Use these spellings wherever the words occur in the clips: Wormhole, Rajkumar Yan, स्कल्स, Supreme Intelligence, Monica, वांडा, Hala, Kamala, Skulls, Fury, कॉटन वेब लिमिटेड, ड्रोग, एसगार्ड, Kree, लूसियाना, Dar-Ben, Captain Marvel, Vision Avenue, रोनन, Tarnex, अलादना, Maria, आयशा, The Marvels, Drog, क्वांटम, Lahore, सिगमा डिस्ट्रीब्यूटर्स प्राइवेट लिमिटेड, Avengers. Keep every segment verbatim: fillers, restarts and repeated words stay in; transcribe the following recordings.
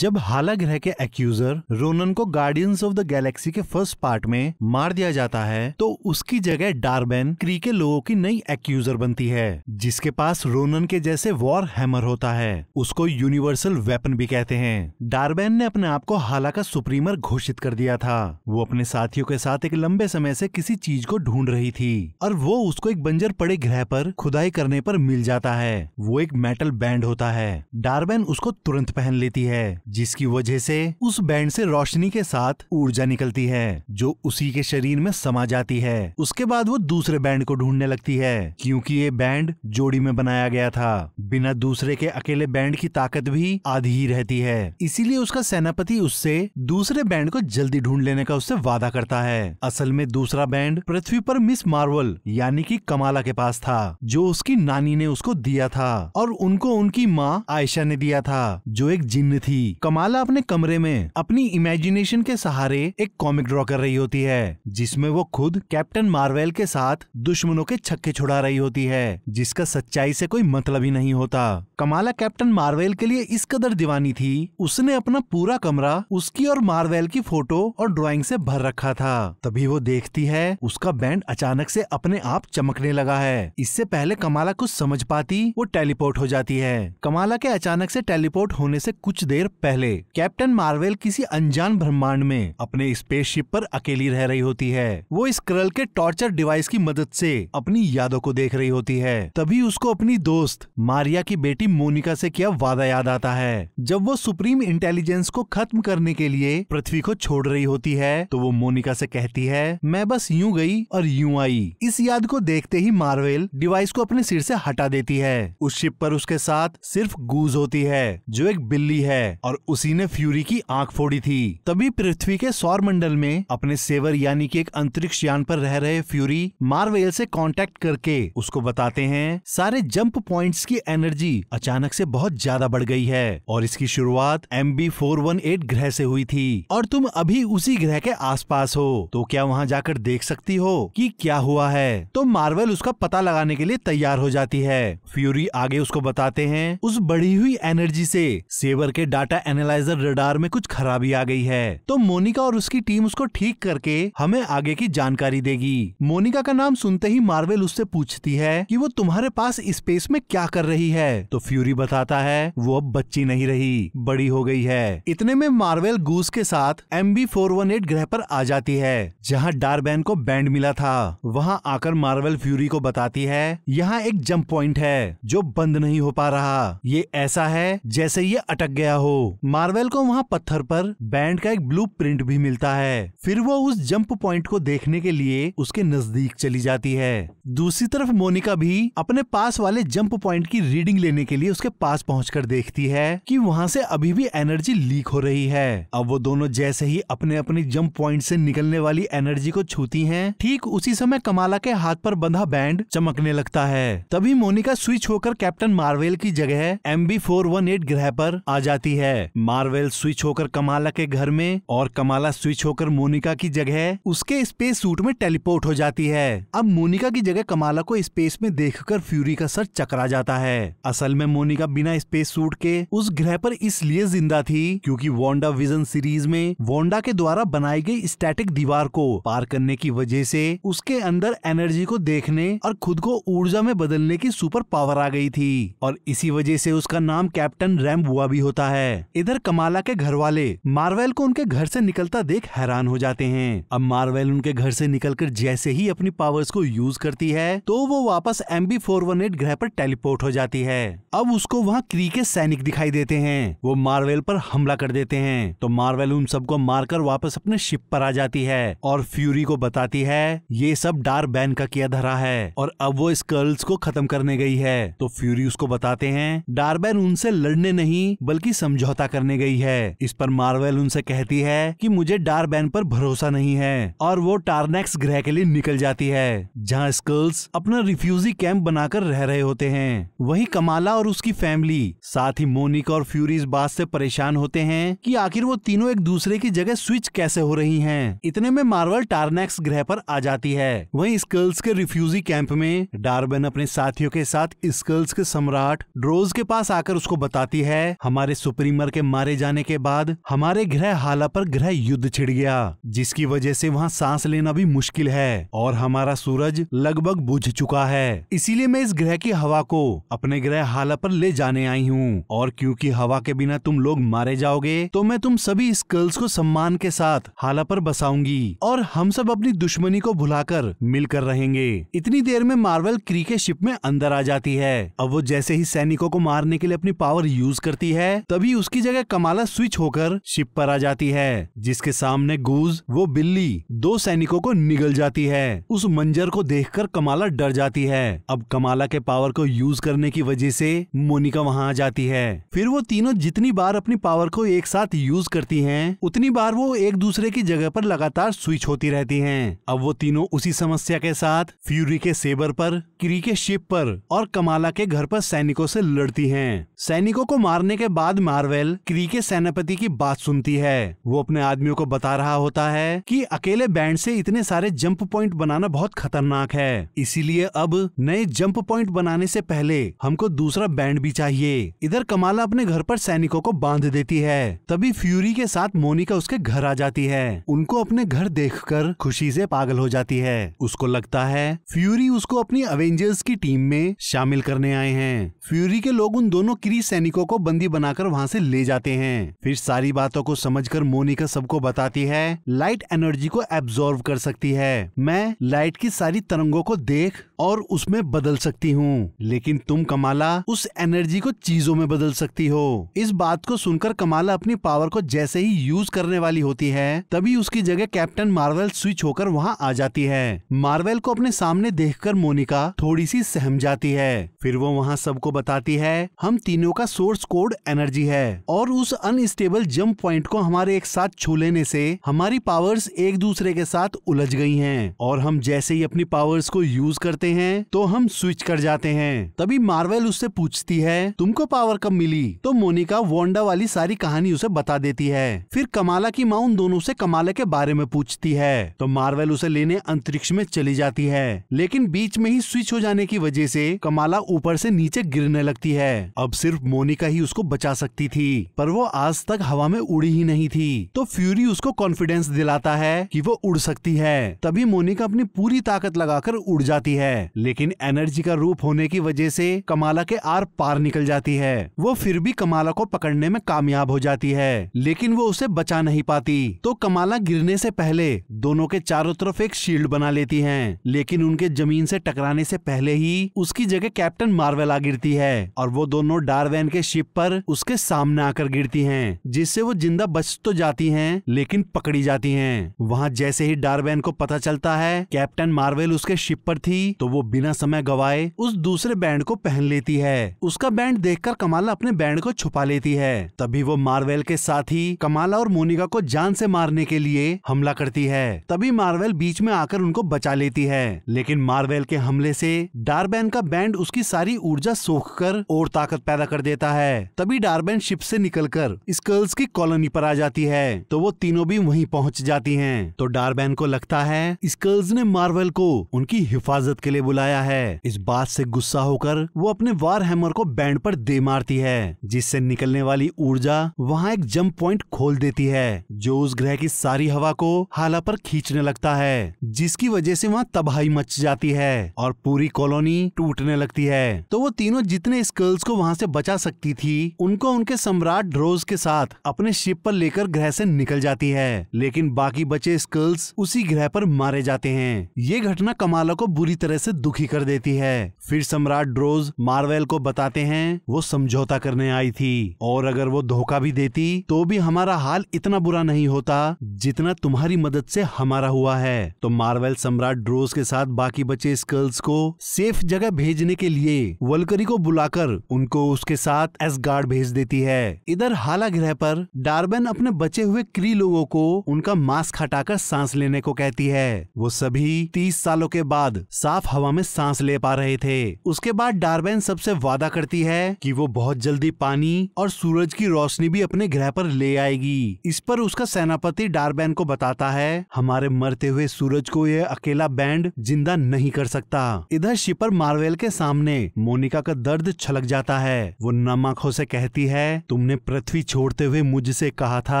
जब हाला ग्रह के एक्यूजर रोनन को गार्डियंस ऑफ द गैलेक्सी के फर्स्ट पार्ट में मार दिया जाता है तो उसकी जगह डार-बेन क्री के लोगों की नई एक्यूजर बनती है, जिसके पास रोनन के जैसे वॉर हैमर होता है। उसको यूनिवर्सल वेपन भी कहते हैं। डार-बेन ने अपने आप को हाला का सुप्रीमर घोषित कर दिया था। वो अपने साथियों के साथ एक लंबे समय से किसी चीज को ढूंढ रही थी और वो उसको एक बंजर पड़े ग्रह पर खुदाई करने पर मिल जाता है। वो एक मेटल बैंड होता है। डार-बेन उसको तुरंत पहन लेती है, जिसकी वजह से उस बैंड से रोशनी के साथ ऊर्जा निकलती है जो उसी के शरीर में समा जाती है। उसके बाद वो दूसरे बैंड को ढूंढने लगती है, क्योंकि ये बैंड जोड़ी में बनाया गया था। बिना दूसरे के अकेले बैंड की ताकत भी आधी ही रहती है, इसीलिए उसका सेनापति उससे दूसरे बैंड को जल्दी ढूंढ लेने का उससे वादा करता है। असल में दूसरा बैंड पृथ्वी पर मिस मार्वल यानी कि कमाला के पास था, जो उसकी नानी ने उसको दिया था और उनको उनकी माँ आयशा ने दिया था, जो एक जिन्न थी। कमाला अपने कमरे में अपनी इमेजिनेशन के सहारे एक कॉमिक ड्रॉ कर रही होती है, जिसमें वो खुद कैप्टन मार्वेल के साथ दुश्मनों के छक्के छुड़ा रही होती है, जिसका सच्चाई से कोई मतलब ही नहीं होता। कमाला कैप्टन मार्वेल के लिए इस कदर दीवानी थी, उसने अपना पूरा कमरा उसकी और मार्वेल की फोटो और ड्राइंग से भर रखा था। तभी वो देखती है उसका बैंड अचानक से अपने आप चमकने लगा है। इससे पहले कमाला कुछ समझ पाती वो टेलीपोर्ट हो जाती है। कमाला के अचानक से टेलीपोर्ट होने से कुछ देर पहले कैप्टन मार्वेल किसी अनजान ब्रह्मांड में अपने स्पेसशिप पर अकेली रह रही होती है। वो स्क्रल के टॉर्चर डिवाइस की मदद से अपनी यादों को देख रही होती है। तभी उसको अपनी दोस्त मारिया की बेटी मोनिका से किया वादा याद आता है। जब वो सुप्रीम इंटेलिजेंस को खत्म करने के लिए पृथ्वी को छोड़ रही होती है तो वो मोनिका से कहती है, मैं बस यूं गई और यूं आई। इस याद को देखते ही मार्वेल डिवाइस को अपने सिर से हटा देती है। उस शिप पर उसके साथ सिर्फ गूज होती है, जो एक बिल्ली है और उसी ने फ्यूरी की आंख फोड़ी थी। तभी पृथ्वी के सौर मंडल में अपने सेवर यानी कि एक अंतरिक्ष यान पर रह रहे फ्यूरी मार्वेल से कांटेक्ट करके उसको बताते हैं, सारे जंप पॉइंट्स की एनर्जी अचानक से बहुत ज्यादा बढ़ गई है और इसकी शुरुआत M B four one eight ग्रह से हुई थी और तुम अभी उसी ग्रह के आसपास हो, तो क्या वहाँ जाकर देख सकती हो कि क्या हुआ है? तो मार्वेल उसका पता लगाने के लिए तैयार हो जाती है। फ्यूरी आगे उसको बताते हैं, उस बढ़ी हुई एनर्जी से सेवर के डाटा एनालाइजर रडार में कुछ खराबी आ गई है, तो मोनिका और उसकी टीम उसको ठीक करके हमें आगे की जानकारी देगी। मोनिका का नाम सुनते ही मार्वेल उससे पूछती है कि वो तुम्हारे पास स्पेस में क्या कर रही है, तो फ्यूरी बताता है वो अब बच्ची नहीं रही, बड़ी हो गई है। इतने में मार्वेल गूस के साथ M B four one eight ग्रह पर आ जाती है, जहाँ डार-बेन को बैंड मिला था। वहाँ आकर मार्वेल फ्यूरी को बताती है, यहाँ एक जंप पॉइंट है जो बंद नहीं हो पा रहा, ये ऐसा है जैसे ये अटक गया हो। मार्वेल को वहाँ पत्थर पर बैंड का एक ब्लूप्रिंट भी मिलता है। फिर वो उस जंप पॉइंट को देखने के लिए उसके नजदीक चली जाती है। दूसरी तरफ मोनिका भी अपने पास वाले जंप पॉइंट की रीडिंग लेने के लिए उसके पास पहुंचकर देखती है कि वहाँ से अभी भी एनर्जी लीक हो रही है। अब वो दोनों जैसे ही अपने अपने जंप पॉइंट से निकलने वाली एनर्जी को छूती है, ठीक उसी समय कमाला के हाथ पर बंधा बैंड चमकने लगता है। तभी मोनिका स्विच होकर कैप्टन मार्वेल की जगह M B four one eight ग्रह पर आ जाती है। मार्वेल स्विच होकर कमाला के घर में और कमाला स्विच होकर मोनिका की जगह उसके स्पेस सूट में टेलीपोर्ट हो जाती है। अब मोनिका की जगह कमाला को स्पेस में देखकर फ्यूरी का सर चकरा जाता है। असल में मोनिका बिना स्पेस सूट के उस ग्रह पर इसलिए जिंदा थी क्योंकि वांडा विजन सीरीज में वांडा के द्वारा बनाई गई स्टैटिक दीवार को पार करने की वजह से उसके अंदर एनर्जी को देखने और खुद को ऊर्जा में बदलने की सुपर पावर आ गई थी और इसी वजह से उसका नाम कैप्टन रैम्प हुआ भी होता है। इधर कमाला के घर वाले मार्वेल को उनके घर से निकलता देख हैरान हो जाते हैं। अब मार्वेल उनके घर से निकलकर जैसे ही अपनी पावर्स को यूज करती है तो वो वापस M B four one eight ग्रह पर टेलीपोर्ट हो जाती है। अब उसको वहाँ क्री के सैनिक दिखाई देते हैं, वो मार्वेल पर हमला कर देते हैं, तो मार्वेल उन सबको मारकर वापस अपने शिप पर आ जाती है और फ्यूरी को बताती है ये सब डार-बेन का किया धरा है और अब वो स्कर्ल्स को खत्म करने गई है। तो फ्यूरी उसको बताते हैं डार-बेन उनसे लड़ने नहीं बल्कि समझौता करने गई है। इस पर मार्वेल उनसे कहती है कि मुझे डार-बेन पर भरोसा नहीं है और वो टार्नेक्स ग्रह के लिए निकल जाती है, जहाँ स्कल्स अपना रिफ्यूजी कैंप बनाकर रह रहे होते हैं। वहीं कमाला और उसकी फैमिली साथ ही मोनिका और फ्यूरी इस बात से परेशान होते हैं कि आखिर वो तीनों एक दूसरे की जगह स्विच कैसे हो रही हैं। इतने में मार्वेल टार्नेक्स ग्रह पर आ जाती है। वहीं स्कल्स के रिफ्यूजी कैंप में डार-बेन अपने साथियों के साथ स्कल्स के सम्राट ड्रोग के पास आकर उसको बताती है हमारे सुप्रीम स्टीमर के मारे जाने के बाद हमारे ग्रह हाला पर ग्रह युद्ध छिड़ गया, जिसकी वजह से वहाँ सांस लेना भी मुश्किल है और हमारा सूरज लगभग बुझ चुका है। इसीलिए मैं इस ग्रह की हवा को अपने ग्रह हाला पर ले जाने आई हूँ, और क्योंकि हवा के बिना तुम लोग मारे जाओगे तो मैं तुम सभी स्कल्स को सम्मान के साथ हाला पर बसाऊंगी और हम सब अपनी दुश्मनी को भुलाकर मिलकर रहेंगे। इतनी देर में मार्वल क्री के शिप में अंदर आ जाती है। अब वो जैसे ही सैनिकों को मारने के लिए अपनी पावर यूज करती है, तभी उसकी जगह कमाला स्विच होकर शिप पर आ जाती है, जिसके सामने गूज वो बिल्ली दो सैनिकों को निगल जाती है। उस मंजर को देखकर कमाला डर जाती है। अब कमाला के पावर को यूज करने की वजह से मोनिका वहाँ आ जाती है। फिर वो तीनों जितनी बार अपनी पावर को एक साथ यूज करती हैं, उतनी बार वो एक दूसरे की जगह पर लगातार स्विच होती रहती हैं। अब वो तीनों उसी समस्या के साथ फ्यूरी के सेबर पर, क्री के शिप पर और कमाला के घर पर सैनिकों से लड़ती हैं। सैनिकों को मारने के बाद मार्वेल क्री के सेनापति की बात सुनती है। वो अपने आदमियों को बता रहा होता है कि अकेले बैंड से इतने सारे जंप पॉइंट बनाना बहुत खतरनाक है, इसीलिए अब नए जंप पॉइंट बनाने से पहले हमको दूसरा बैंड भी चाहिए। इधर कमाला अपने घर पर सैनिकों को बांध देती है। तभी फ्यूरी के साथ मोनिका उसके घर आ जाती है। उनको अपने घर देखकर खुशी से पागल हो जाती है। उसको लगता है फ्यूरी उसको अपनी अवेंजर्स की टीम में शामिल करने आए हैं। फ्यूरी के लोग उन दोनों क्री सैनिकों को बंदी बनाकर वहाँ से ले जाते हैं। फिर सारी बातों को समझकर मोनिका सबको बताती है लाइट एनर्जी को एब्जॉर्व कर सकती है। मैं लाइट की सारी तरंगों को देख और उसमें बदल सकती हूँ, लेकिन तुम कमाला उस एनर्जी को चीजों में बदल सकती हो। इस बात को सुनकर कमाला अपनी पावर को जैसे ही यूज करने वाली होती है, तभी उसकी जगह कैप्टन मार्वल स्विच होकर वहाँ आ जाती है। मार्वल को अपने सामने देखकर मोनिका थोड़ी सी सहम जाती है। फिर वो वहाँ सबको बताती है हम तीनों का सोर्स कोड एनर्जी है और उस अनस्टेबल जंप पॉइंट को हमारे एक साथ छू लेने से हमारी पावर्स एक दूसरे के साथ उलझ गई हैं और हम जैसे ही अपनी पावर्स को यूज करते हैं तो हम स्विच कर जाते हैं। तभी मार्वल उससे पूछती है तुमको पावर कब मिली, तो मोनिका वांडा वाली सारी कहानी उसे बता देती है। फिर कमाला की माँ उन दोनों से कमाला के बारे में पूछती है, तो मार्वल उसे लेने अंतरिक्ष में चली जाती है, लेकिन बीच में ही स्विच हो जाने की वजह से कमाला ऊपर से नीचे गिरने लगती है। अब सिर्फ मोनिका ही उसको बचा सकती थी, पर वो आज तक हवा में उड़ी ही नहीं थी। तो फ्यूरी उसको कॉन्फिडेंस दिलाता है कि वो उड़ सकती है। तभी मोनिका अपनी पूरी ताकत लगाकर उड़ जाती है, लेकिन एनर्जी का रूप होने की वजह से कमाला के आर पार निकल जाती है। वो फिर भी कमाला को पकड़ने में कामयाब हो जाती है, लेकिन वो उसे बचा नहीं पाती। तो कमाला गिरने से पहले दोनों के चारों तरफ एक शील्ड बना लेती हैं, लेकिन उनके जमीन से टकराने से पहले ही उसकी जगह कैप्टन मार्वल आ गिरती है और वो दोनों डार-बेन के शिप पर उसके सामने आकर गिरती हैं, जिससे वो जिंदा बच तो जाती हैं, लेकिन पकड़ी जाती हैं। वहाँ जैसे ही डार-बेन को पता चलता है कैप्टन मार्वल उसके शिप पर थी, तो वो बिना समय गवाए उस दूसरे बैंड को पहन लेती है। उसका बैंड देखकर कमाला अपने बैंड को छुपा लेती है। तभी वो मार्वल के साथ ही कमाला और मोनिका को जान से मारने के लिए हमला करती है। तभी मार्वल बीच में आकर उनको बचा लेती है, लेकिन मार्वल के हमले से डार-बेन का बैंड उसकी सारी ऊर्जा सोखकर और ताकत पैदा कर देता है। तभी डार-बेन शिप से निकलकर स्कल्स की कॉलोनी पर आ जाती है, तो वो तीनों भी वहीं पहुंच जाती हैं। तो डार-बेन को लगता है स्कल्स ने मार्वल को उनकी हिफाजत के लिए बुलाया है। इस बात से गुस्सा होकर वो अपने वार हैमर को बैंड पर दे मारती है, जिससे निकलने वाली ऊर्जा वहाँ एक जंप पॉइंट खोल देती है, जो उस ग्रह की सारी हवा को हाला पर खींचने लगता है, जिसकी वजह से वहाँ तबाही मच जाती है और पूरी कॉलोनी टूटने लगती है। तो वो तीनों जितने स्कल्स को वहाँ से बचा सकती थी, उनको उनके सम्राट ड्रोज के साथ अपने शिप पर लेकर ग्रह से निकल जाती है, लेकिन बाकी बचे स्कल्स उसी ग्रह पर मारे जाते हैं। ये घटना कमाला को बुरी तरह से दुखी कर देती है। फिर सम्राट ड्रोज मार्वल को बताते हैं वो समझौता करने आई थी और अगर वो धोखा भी देती तो भी हमारा हाल इतना बुरा नहीं होता जितना तुम्हारी मदद से हमारा हुआ है। तो मार्वल सम्राट ड्रोज के साथ बाकी बचे स्कल्स को सेफ जगह भेजने के लिए वल्करी को बुलाकर उनको उसके साथ एसगार्ड भेज देती है। इधर हाला ग्रह पर डार-बेन अपने बचे हुए क्री लोगों को उनका मास्क हटाकर सांस लेने को कहती है। वो सभी तीस सालों के बाद साफ हवा में सांस ले पा रहे थे। उसके बाद डार-बेन सबसे वादा करती है कि वो बहुत जल्दी पानी और सूरज की रोशनी भी अपने ग्रह पर ले आएगी। इस पर उसका सेनापति डार-बेन को बताता है हमारे मरते हुए सूरज को यह अकेला बैंड जिंदा नहीं कर सकता। इधर शिपर मार्वल के सामने मोनिका का दर्द छलक जाता है। वो नमक से कहती है तुमने पृथ्वी छोड़ते हुए मुझसे कहा था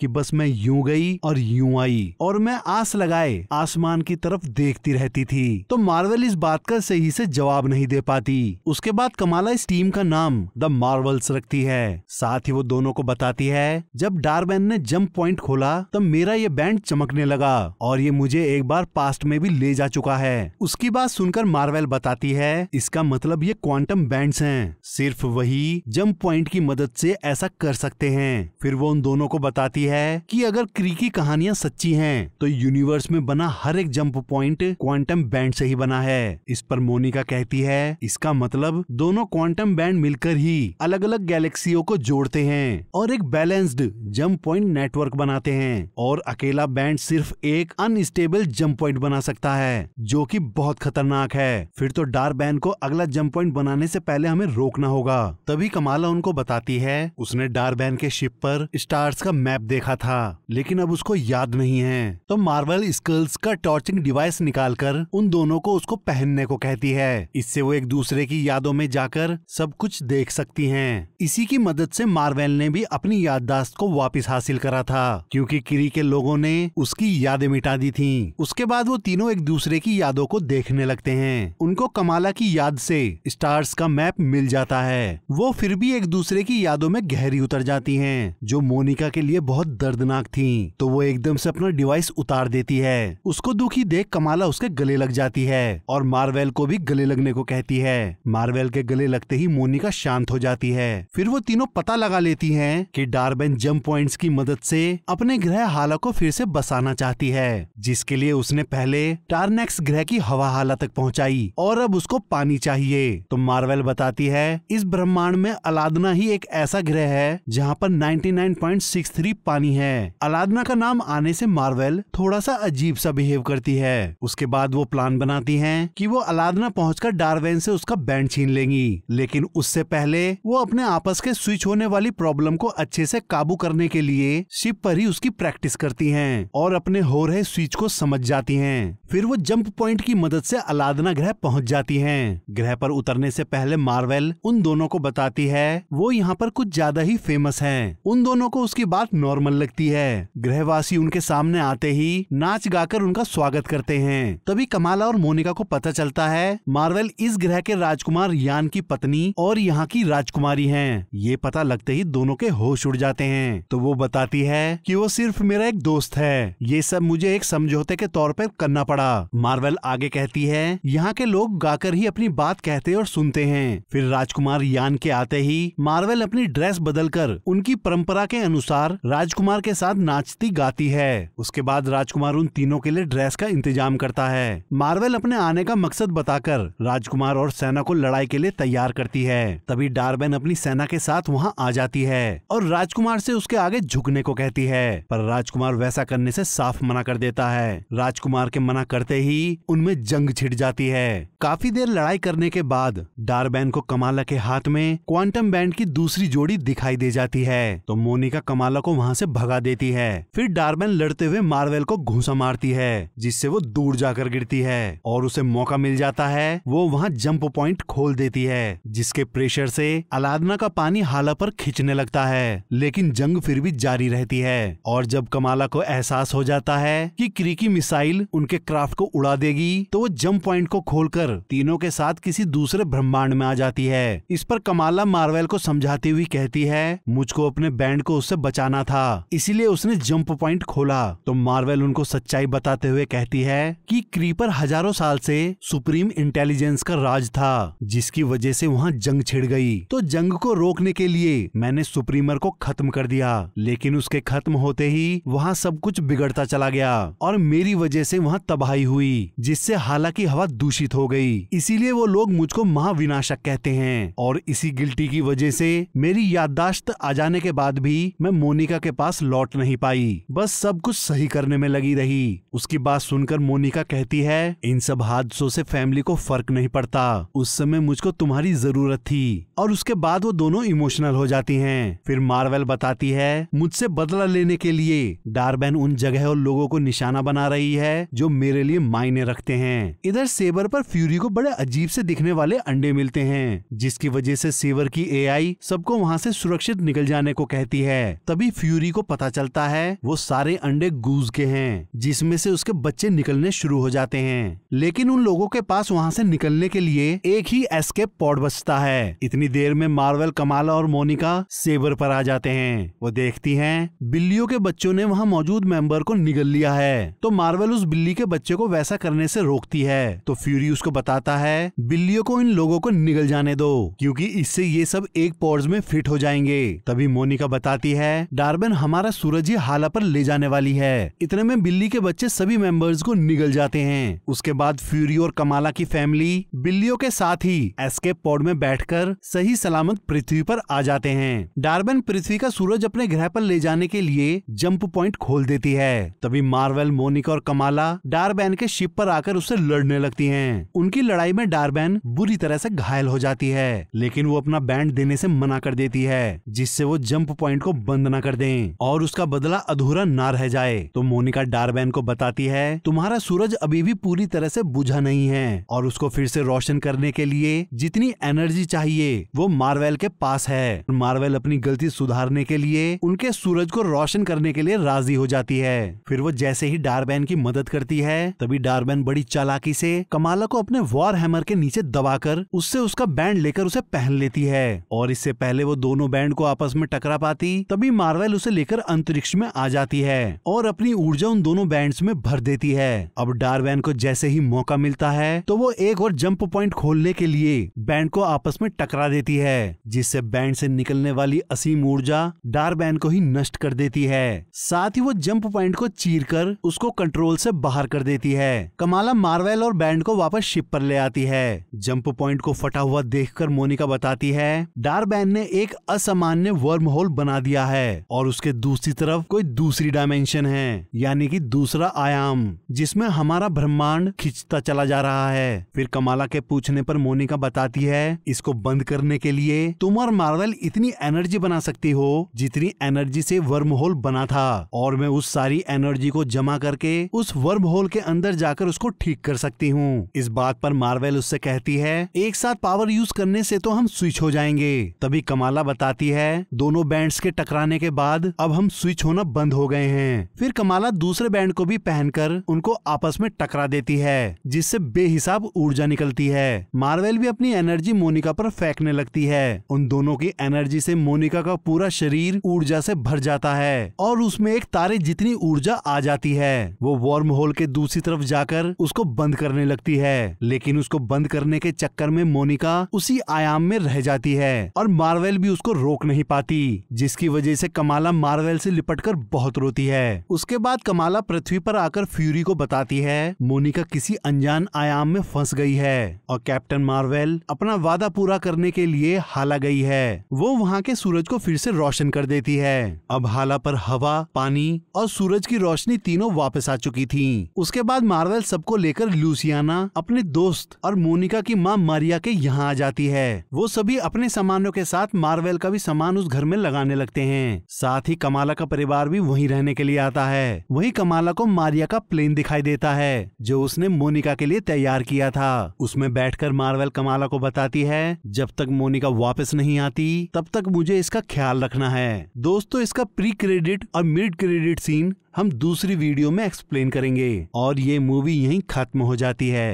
कि बस मैं यूं गई और यूं आई और मैं आस लगाए आसमान की तरफ देखती रहती थी। तो मार्वल इस बात का सही से जवाब नहीं दे पाती। उसके बाद कमाला इस टीम का नाम द मार्वल्स रखती है। साथ ही वो दोनों को बताती है जब डार-बेन ने जंप पॉइंट खोला तब मेरा ये बैंड चमकने लगा और ये मुझे एक बार पास्ट में भी ले जा चुका है। उसकी बात सुनकर मार्वल बताती है इसका मतलब ये क्वांटम बैंड्स हैं, सिर्फ वही जंप पॉइंट की मदद से ऐसा कर सकते हैं। फिर वो उन दोनों को बताती है कि अगर क्री की कहानियां सच्ची हैं, तो यूनिवर्स में बना हर एक जंप पॉइंट क्वांटम बैंड से ही बना है। इस पर मोनिका कहती है इसका मतलब दोनों क्वांटम बैंड मिलकर ही अलग अलग गैलेक्सियों को जोड़ते हैं और एक बैलेंस्ड जंप पॉइंट नेटवर्क बनाते हैं और अकेला बैंड सिर्फ एक अनस्टेबल जंप पॉइंट बना सकता है जो कि बहुत खतरनाक है। फिर तो डार-बेन को अगला जंप पॉइंट बनाने से पहले हमें रोकना होगा। तभी कमाला उनको बताती है उसने डार-बेन के शिप पर स्टार्स का मैप देखा था लेकिन अब उसको याद नहीं है। तो मार्वल स्कल्स का टॉर्चिंग डिवाइस निकालकर उन दोनों को उसको पहनने को कहती है। इससे वो एक दूसरे की यादों में जाकर सब कुछ देख सकती हैं। इसी की मदद से मार्वल ने भी अपनी याददाश्त को वापस हासिल करा था क्योंकि क्री के लोगों ने उसकी यादें मिटा दी थी। उसके बाद वो तीनों एक दूसरे की यादों को देखने लगते हैं। उनको कमाला की याद से स्टार्स का मैप मिल जाता है। वो फिर भी एक दूसरे की यादों में गहरी उतर जाती हैं, जो मोनिका के लिए बहुत दर्दनाक थी। तो वो एकदम से अपना डिवाइस उतार देती है। उसको दुखी देख कमाला उसके गले लग जाती है और मार्वेल को भी गले लगने को कहती है। मार्वेल के गले लगते ही मोनिका शांत हो जाती है। फिर वो तीनों पता लगा लेती है कि डार-बेन जंप पॉइंट्स की मदद से अपने ग्रह हाला को फिर से बसाना चाहती है, जिसके लिए उसने पहले टार्नेक्स ग्रह की हवा हाला तक पहुँचाई और अब उसको पानी चाहिए। तो मार्वेल बताती है इस ब्रह्मांड में अलादना ही एक ऐसा ग्रह है जहाँ पर निन्यानवे पॉइंट सिक्स थ्री पानी है। अलादना का नाम आने से मार्वेल थोड़ा सा अजीब सा बिहेव करती है। उसके बाद वो प्लान बनाती हैं कि वो अलादना पहुंचकर डार-बेन से उसका बैंड छीन लेंगी, लेकिन उससे पहले वो अपने आपस के स्विच होने वाली प्रॉब्लम को अच्छे से काबू करने के लिए शिप पर ही उसकी प्रैक्टिस करती हैं और अपने हो रहे स्विच को समझ जाती है। फिर वो जंप पॉइंट की मदद से अलादना ग्रह पहुँच जाती है। ग्रह पर उतरने से पहले मार्वेल उन दोनों को बताती है वो यहाँ पर कुछ ज्यादा ही फेमस हैं। उन दोनों को उसकी बात नॉर्मल लगती है। ग्रहवासी उनके सामने आते ही नाच गाकर उनका स्वागत करते हैं। तभी कमाला और मोनिका को पता चलता है मार्वेल इस ग्रह के राजकुमार यान की पत्नी और यहाँ की राजकुमारी हैं। ये पता लगते ही दोनों के होश उड़ जाते हैं। तो वो बताती है कि वो सिर्फ मेरा एक दोस्त है, ये सब मुझे एक समझौते के तौर पर करना पड़ा। मार्वेल आगे कहती है यहाँ के लोग गाकर ही अपनी बात कहते और सुनते हैं। फिर राजकुमार यान के आते ही मार्वेल अपनी ड्रेस बदलकर उनकी परंपरा के अनुसार राजकुमार के साथ नाचती गाती है। उसके बाद राजकुमार उन तीनों के लिए ड्रेस का इंतजाम करता है। मार्वेल अपने आने का मकसद बताकर राजकुमार और सेना को लड़ाई के लिए तैयार करती है। तभी डार-बेन अपनी सेना के साथ वहां आ जाती है और राजकुमार से उसके आगे झुकने को कहती है, पर राजकुमार वैसा करने से साफ मना कर देता है। राजकुमार के मना करते ही उनमें जंग छिड़ जाती है। काफी देर लड़ाई करने के बाद डार-बेन को कमाला के हाथ में क्वांटम बैंड की दूसरी जोड़ी दिखाई दे जाती है। तो मोनिका कमाला को वहाँ से भगा देती है। फिर डार-बेन लड़ते हुए मार्वेल को घूंसा मारती है, जिससे वो दूर जाकर गिरती है और उसे मौका मिल जाता है। वो वहाँ जंप पॉइंट खोल देती है, जिसके प्रेशर से अलादना का पानी हाला पर खींचने लगता है, लेकिन जंग फिर भी जारी रहती है। और जब कमाला को एहसास हो जाता है कि क्री की मिसाइल उनके क्राफ्ट को उड़ा देगी, तो वो जंप पॉइंट को खोलकर तीनों के साथ किसी दूसरे ब्रह्मांड में आ जाती है। इस पर कमाला मार्वेल को समझाती हुई कहती है मुझको अपने बैंड को उससे बचाना था, इसीलिए उसने जंप पॉइंट खोला। तो मार्वेल उनको सच्चाई बताते हुए कहती है कि क्री पर हजारों साल से सुप्रीम इंटेलिजेंस का राज था, जिसकी वजह से वहाँ जंग छिड़ गई। तो जंग को रोकने के लिए मैंने सुप्रीमर को खत्म कर दिया, लेकिन उसके खत्म होते ही वहाँ सब कुछ बिगड़ता चला गया और मेरी वजह से वहाँ तबाही हुई, जिससे हाला की हवा दूषित हो गई। इसीलिए वो लोग मुझको महाविनाशक कहते हैं और इसी गिल्टी की वजह से मेरी याददाश्त आ जाने के बाद भी मैं मोनिका के पास लौट नहीं पाई, बस सब कुछ सही करने में लगी रही। उसकी बात सुनकर मोनिका कहती है इन सब हादसों से फैमिली को फर्क नहीं पड़ता, उस समय मुझको तुम्हारी जरूरत थी। और उसके बाद वो दोनों इमोशनल हो जाती हैं। फिर मार्वेल बताती है मुझसे बदला लेने के लिए डार-बेन उन जगह और लोगों को निशाना बना रही है जो मेरे लिए मायने रखते हैं। इधर सेबर पर फ्यूरी को बड़े अजीब से दिखने वाले अंडे मिलते हैं, जिसकी वजह से सेबर की ए आई सबको वहाँ से सुरक्षित निकल जाने को कहती है। तभी फ्यूरी को पता चलता है वो सारे अंडे गूज के हैं, जिसमें से उसके बच्चे निकलने शुरू हो जाते हैं। लेकिन उन लोगों के पास वहाँ से निकलने के लिए एक ही एस्केप पॉड बचता है। इतनी देर में मार्वल, कमाला और मोनिका सेबर पर आ जाते हैं। वो देखती है बिल्लियों के बच्चों ने वहाँ मौजूद मेंबर को निगल लिया है, तो मार्वल उस बिल्ली के बच्चे को वैसा करने से रोकती है। तो फ्यूरी उसको बताता है बिल्लियों को इन लोगों को निगल जाने दो, क्योंकि इससे ये सब एक पॉड्स में फिट हो जाएंगे। तभी मोनिका बताती है डार-बेन हमारा सूरज ही हाला पर ले जाने वाली है। इतने में बिल्ली के बच्चे सभी मेंबर्स को निगल जाते हैं। उसके बाद फ्यूरी और कमाला की फैमिली बिल्लियों के साथ ही एस्केप पॉड में बैठकर सही सलामत पृथ्वी पर आ जाते हैं। डार-बेन पृथ्वी का सूरज अपने ग्रह पर ले जाने के लिए जंप पॉइंट खोल देती है। तभी मार्वल, मोनिका और कमाला डार-बेन के शिप पर आकर उससे लड़ने लगती हैं। उनकी लड़ाई में डार-बेन बुरी तरह से घायल हो जाती है, लेकिन वो अपना बैंड देने से मना कर देती है, जिससे वो जंप पॉइंट को बंद ना कर दें और उसका बदला अधूरा ना रह जाए। तो मोनिका डार-बेन को बताती है तुम्हारा सूरज अभी भी पूरी तरह से बुझा नहीं है और उसको फिर से रोशन करने के लिए जितनी एनर्जी चाहिए वो मार्वल के पास है। मार्वल अपनी गलती सुधारने के लिए उनके सूरज को रोशन करने के लिए राजी हो जाती है। फिर वो जैसे ही डार-बेन की मदद करती है, तभी डार-बेन बड़ी चालाकी से कमाला को अपने वॉर हैमर के नीचे दबाकर उससे उसका बैंड लेकर उसे पहन लेती है। और इससे पहले वो दोनों बैंड को आपस में टकरा पाती, तभी मार्वल उसे लेकर अंतरिक्ष में आ जाती है और अपनी ऊर्जा उन दोनों बैंड्स में भर देती है। अब डार-बेन को जैसे ही मौका मिलता है तो वो एक और जंप पॉइंट खोलने के लिए बैंड को आपस में टकरा देती है, जिससे बैंड से निकलने वाली असीम ऊर्जा डार-बेन को ही नष्ट कर देती है। साथ ही वो जंप पॉइंट को चीरकर उसको कंट्रोल से बाहर कर देती है। कमाला मार्वल और बैंड को वापस शिप पर ले आती है। जंप पॉइंट को फटा हुआ देखकर मोनिका बताती है डार-बेन ने एक असामान्य वर्म होल बना दिया है और उसके दूसरी तरफ कोई दूसरी डायमेंशन है, यानी कि दूसरा आयाम, जिसमें हमारा ब्रह्मांड खिंचता चला जा रहा है। फिर कमाला के पूछने पर मोनिका बताती है इसको बंद करने के लिए तुम और मार्वल इतनी एनर्जी बना सकती हो जितनी एनर्जी से वर्म होल बना था, और मैं उस सारी एनर्जी को जमा करके उस वर्म होल के अंदर जाकर उसको ठीक कर सकती हूँ। इस बात पर मार्वल उससे कहती है एक साथ पावर यूज करने से तो हम स्विच हो जाएंगे। तभी कमाला बताती है दोनों बैंड्स के टकराने के बाद अब हम स्विच होना बंद हो गए हैं। फिर कमाला दूसरे बैंड को भी पहनकर उनको आपस में टकरा देती है, जिससे बेहिसाब ऊर्जा निकलती है। मार्वल भी अपनी एनर्जी मोनिका पर फेंकने लगती है। उन दोनों की एनर्जी से मोनिका का पूरा शरीर ऊर्जा से भर जाता है और उसमें एक तारे जितनी ऊर्जा आ जाती है। वो वर्म होल के दूसरी तरफ जाकर उसको बंद करने लगती है, लेकिन उसको बंद करने के चक्कर में मोनिका उसी आयाम में रह जाती है और मार्वल भी उसको रोक नहीं पाती, जिसकी वजह से कमाला मार्वल से लिपटकर बहुत रोती है। उसके बाद कमाला पृथ्वी पर आकर फ्यूरी को बताती है मोनिका किसी अनजान आयाम में फंस गई है और कैप्टन मार्वल अपना वादा पूरा करने के लिए हाला गई है। वो वहाँ के सूरज को फिर से रोशन कर देती है। अब हाला पर हवा, पानी और सूरज की रोशनी तीनों वापस आ चुकी थी। उसके बाद मार्वल सबको लेकर लूसियाना, अपने दोस्त और मोनिका की माँ मारिया के यहाँ आ जाती है। वो सभी अपने सामानों के साथ मार्वल का भी सामान उस घर में लगाने लगते हैं। साथ ही कमाला का परिवार भी वहीं रहने के लिए आता है। वहीं कमाला को मारिया का प्लेन दिखाई देता है जो उसने मोनिका के लिए तैयार किया था। उसमें बैठकर मार्वल कमाला को बताती है जब तक मोनिका वापस नहीं आती तब तक मुझे इसका ख्याल रखना है। दोस्तों, इसका प्री क्रेडिट और मिड क्रेडिट सीन हम दूसरी वीडियो में एक्सप्लेन करेंगे और ये मूवी यहीं खत्म हो जाती है।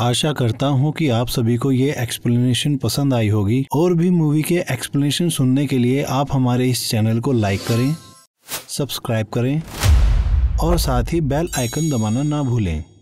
आशा करता हूँ कि आप सभी को ये एक्सप्लेनेशन पसंद आई होगी। और भी मूवी के एक्सप्लेनेशन सुनने के लिए आप हमारे इस चैनल को लाइक करें, सब्सक्राइब करें और साथ ही बेल आइकन दबाना ना भूलें।